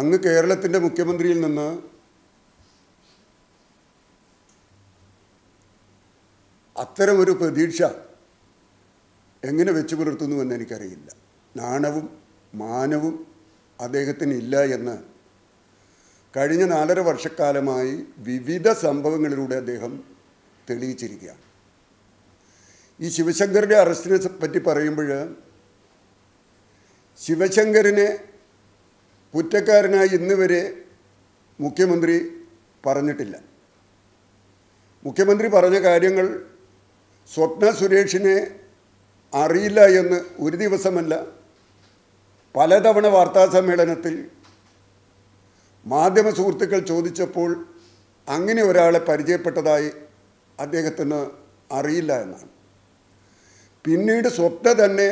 അങ്ങ് കേരളത്തിൻ്റെ മുഖ്യമന്ത്രിയിൽ നിന്ന് അത്തരമൊരു പ്രതീക്ഷ എങ്ങനെ വെച്ചു പുലർത്തുന്നുവെന്ന് എനിക്കറിയില്ല. നാണവും മാനവും അദ്ദേഹത്തിന് ഇല്ല എന്ന് കഴിഞ്ഞ 4.5 വർഷക്കാലമായി വിവിധ സംഭവങ്ങളിലൂടെ അദ്ദേഹം തെളിയിച്ചിരിക്കുകയാണ്. ഈ ശിവശങ്കറിൻ്റെ അറസ്റ്റിനെ പറ്റി പറയുമ്പോൾ ശിവശങ്കറിനെ കുറ്റക്കാരനായി ഇന്ന് വരെ മുഖ്യമന്ത്രി പറഞ്ഞിട്ടില്ല. മുഖ്യമന്ത്രി പറഞ്ഞ കാര്യങ്ങൾ സ്വപ്ന സുരേഷിനെ അറിയില്ല എന്ന് ഒരു ദിവസമല്ല, പലതവണ വാർത്താസമ്മേളനത്തിൽ മാധ്യമ സുഹൃത്തുക്കൾ ചോദിച്ചപ്പോൾ അങ്ങനെ ഒരാളെ പരിചയപ്പെട്ടതായി അദ്ദേഹത്തിന് അറിയില്ല എന്നാണ്. പിന്നീട് സ്വപ്ന തന്നെ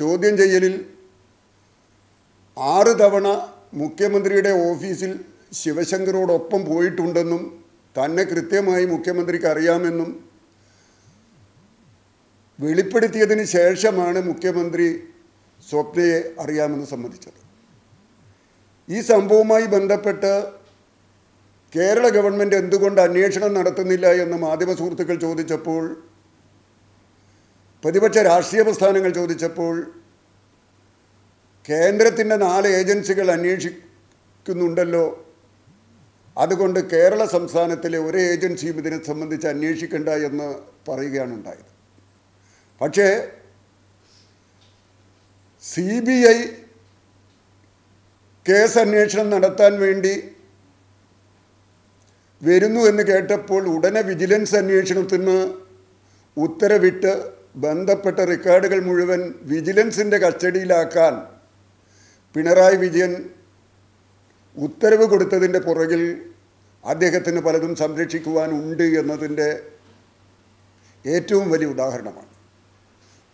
ചോദ്യം ചെയ്യലിൽ 6 തവണ മുഖ്യമന്ത്രിയുടെ ഓഫീസിൽ ശിവശങ്കറോടൊപ്പം പോയിട്ടുണ്ടെന്നും തന്നെ കൃത്യമായി മുഖ്യമന്ത്രിക്ക് അറിയാമെന്നും വെളിപ്പെടുത്തിയതിന് ശേഷമാണ് മുഖ്യമന്ത്രി സ്വപ്നയെ അറിയാമെന്ന് സമ്മതിച്ചത്. ഈ സംഭവവുമായി ബന്ധപ്പെട്ട് കേരള ഗവൺമെൻറ് എന്തുകൊണ്ട് അന്വേഷണം നടത്തുന്നില്ല എന്ന് മാധ്യമ സുഹൃത്തുക്കൾ ചോദിച്ചപ്പോൾ, പ്രതിപക്ഷ രാഷ്ട്രീയ പ്രസ്ഥാനങ്ങൾ ചോദിച്ചപ്പോൾ, കേന്ദ്രത്തിൻ്റെ 4 ഏജൻസികൾ അന്വേഷിക്കുന്നുണ്ടല്ലോ, അതുകൊണ്ട് കേരള സംസ്ഥാനത്തിലെ ഒരു ഏജൻസിയും ഇതിനെ സംബന്ധിച്ച് അന്വേഷിക്കേണ്ട എന്ന് പറയുകയാണ് ഉണ്ടായത്. പക്ഷേ CBI കേസ് അന്വേഷണം നടത്താൻ വേണ്ടി വരുന്നു എന്ന് കേട്ടപ്പോൾ ഉടനെ വിജിലൻസ് അന്വേഷണത്തിന് ഉത്തരവിട്ട് ബന്ധപ്പെട്ട റെക്കോർഡുകൾ മുഴുവൻ വിജിലൻസിൻ്റെ കസ്റ്റഡിയിലാക്കാൻ പിണറായി വിജയൻ ഉത്തരവ് കൊടുത്തതിൻ്റെ പുറകിൽ അദ്ദേഹത്തിന് പലതും സംരക്ഷിക്കുവാനുണ്ട് എന്നതിൻ്റെ ഏറ്റവും വലിയ ഉദാഹരണമാണ്.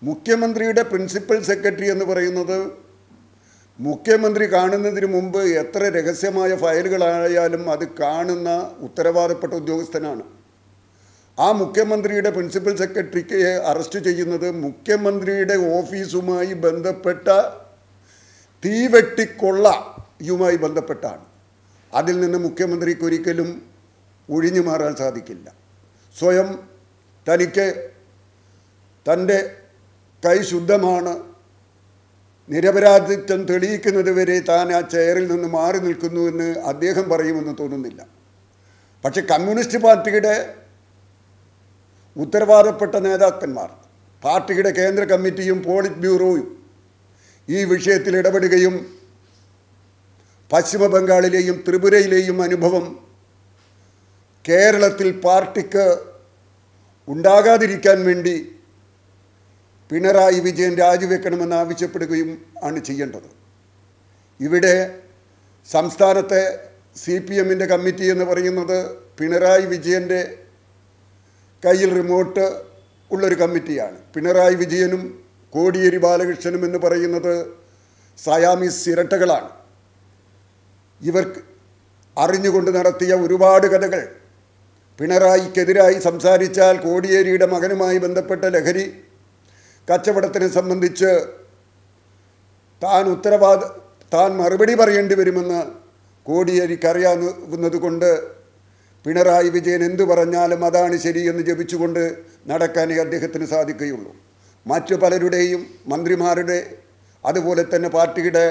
മുഖ്യമന്ത്രിയുടെ പ്രിൻസിപ്പൽ സെക്രട്ടറി എന്ന് പറയുന്നത് മുഖ്യമന്ത്രി കാണുന്നതിന് മുമ്പ് എത്ര രഹസ്യമായ ഫയലുകളായാലും അത് കാണുന്ന ഉത്തരവാദപ്പെട്ട ഉദ്യോഗസ്ഥനാണ്. ആ മുഖ്യമന്ത്രിയുടെ പ്രിൻസിപ്പൽ സെക്രട്ടറിക്ക് അറസ്റ്റ് ചെയ്യുന്നത് മുഖ്യമന്ത്രിയുടെ ഓഫീസുമായി ബന്ധപ്പെട്ട തീവെട്ടിക്കൊള്ളയുമായി ബന്ധപ്പെട്ടാണ്. അതിൽ നിന്ന് മുഖ്യമന്ത്രിക്ക് ഒരിക്കലും ഒഴിഞ്ഞു മാറാൻ സാധിക്കില്ല. സ്വയം തനിക്ക് തൻ്റെ കൈ ശുദ്ധമാണ്, നിരപരാധിത്വം തെളിയിക്കുന്നത് വരെ താൻ ആ ചെയറിൽ നിന്ന് മാറി നിൽക്കുന്നുവെന്ന് അദ്ദേഹം പറയുമെന്ന് തോന്നുന്നില്ല. പക്ഷേ കമ്മ്യൂണിസ്റ്റ് പാർട്ടിയുടെ ഉത്തരവാദപ്പെട്ട നേതാക്കന്മാർ, പാർട്ടിയുടെ കേന്ദ്ര കമ്മിറ്റിയും പോളിറ്റ് ബ്യൂറോയും ഈ വിഷയത്തിൽ ഇടപെടുകയും പശ്ചിമ ബംഗാളിലെയും ത്രിപുരയിലെയും അനുഭവം കേരളത്തിൽ പാർട്ടിക്ക് ഉണ്ടാകാതിരിക്കാൻ വേണ്ടി പിണറായി വിജയൻ രാജിവെക്കണമെന്ന് ആവശ്യപ്പെടുകയും ആണ് ചെയ്യേണ്ടത്. ഇവിടെ സംസ്ഥാനത്തെ CPM കമ്മിറ്റി എന്ന് പറയുന്നത് പിണറായി വിജയൻ്റെ കയ്യിൽ റിമോട്ട് ഉള്ളൊരു കമ്മിറ്റിയാണ്. പിണറായി വിജയനും കോടിയേരി ബാലകൃഷ്ണനും എന്ന് പറയുന്നത് സയാമീസ് ഇരട്ടകളാണ്. ഇവർക്ക് അറിഞ്ഞുകൊണ്ട് നടത്തിയ ഒരുപാട് കഥകൾ, പിണറായിക്കെതിരായി സംസാരിച്ചാൽ കോടിയേരിയുടെ മകനുമായി ബന്ധപ്പെട്ട ലഹരി കച്ചവടത്തിനെ സംബന്ധിച്ച് താൻ മറുപടി പറയേണ്ടി വരുമെന്ന് കോടിയേരിക്കറിയാവുന്നത് കൊണ്ട് പിണറായി വിജയൻ എന്തു പറഞ്ഞാലും അതാണ് ശരിയെന്ന് ജപിച്ചുകൊണ്ട് നടക്കാനേ അദ്ദേഹത്തിന് സാധിക്കുകയുള്ളൂ. മറ്റു പലരുടെയും മന്ത്രിമാരുടെ അതുപോലെ തന്നെ പാർട്ടിയുടെ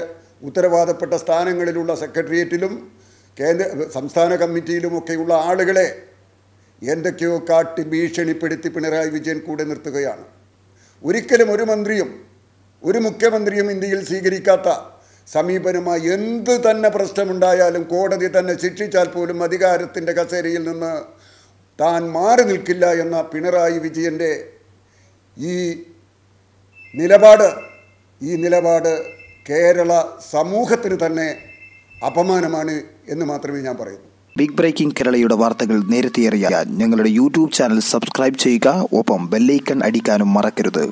ഉത്തരവാദപ്പെട്ട സ്ഥാനങ്ങളിലുള്ള സെക്രട്ടേറിയറ്റിലും സംസ്ഥാന കമ്മിറ്റിയിലുമൊക്കെയുള്ള ആളുകളെ എന്തൊക്കെയോ കാട്ടി ഭീഷണിപ്പെടുത്തി പിണറായി വിജയൻ കൂടെ നിർത്തുകയാണ്. ഒരിക്കലും ഒരു മന്ത്രിയും ഒരു മുഖ്യമന്ത്രിയും ഇന്ത്യയിൽ സ്വീകരിക്കാത്ത സമീപനമായി എന്ത് തന്നെ പ്രശ്നമുണ്ടായാലും കോടതി തന്നെ ശിക്ഷിച്ചാൽ പോലും അധികാരത്തിൻ്റെ കസേരയിൽ നിന്ന് താൻ മാറി നിൽക്കില്ല എന്ന പിണറായി വിജയൻ്റെ ഈ നിലപാട് കേരള സമൂഹത്തിന് തന്നെ അപമാനമാണ് എന്ന് മാത്രമേ ഞാൻ പറയൂ. ബിഗ് ബ്രേക്കിംഗ് കേരളയുടെ വാർത്തകൾ നേരത്തെ അറിയാൻ ഞങ്ങളുടെ YouTube ചാനൽ സബ്സ്ക്രൈബ് ചെയ്യുക. ഒപ്പം ബെല്ലൈക്കൺ അടിക്കാനും മറക്കരുത്.